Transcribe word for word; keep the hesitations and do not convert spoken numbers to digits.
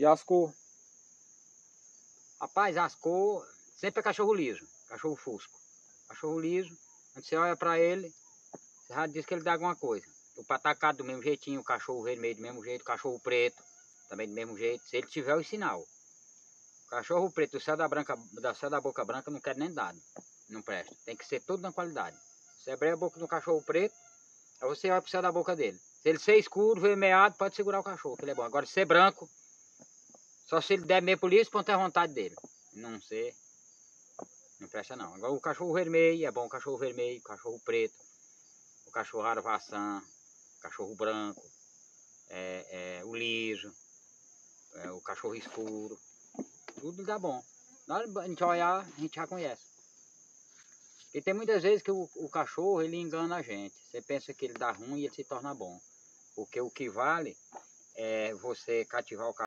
E as cor? Rapaz, as cor sempre é cachorro liso, cachorro fusco. Cachorro liso, quando você olha pra ele, você já diz que ele dá alguma coisa. O patacado do mesmo jeitinho, o cachorro vermelho do mesmo jeito, o cachorro preto também do mesmo jeito, se ele tiver o sinal. O cachorro preto do céu da, branca, do céu da boca branca não quer nem dado, não presta. Tem que ser tudo na qualidade. Você abrir a boca do cachorro preto, aí você olha pro céu da boca dele. Se ele ser escuro, vermelhado, pode segurar o cachorro, que ele é bom. Agora, se ser branco, só se ele der meio por isso, ponto é a vontade dele. Não ser, não presta não. Agora, o cachorro vermelho é bom, o cachorro vermelho, o cachorro preto, o cachorro aravaçã, o cachorro branco, é, é, o liso, é, o cachorro escuro, tudo dá bom. Na hora de a gente olhar, a gente já conhece. E tem muitas vezes que o, o cachorro, ele engana a gente. Você pensa que ele dá ruim e ele se torna bom. Porque o que vale é você cativar o cachorro.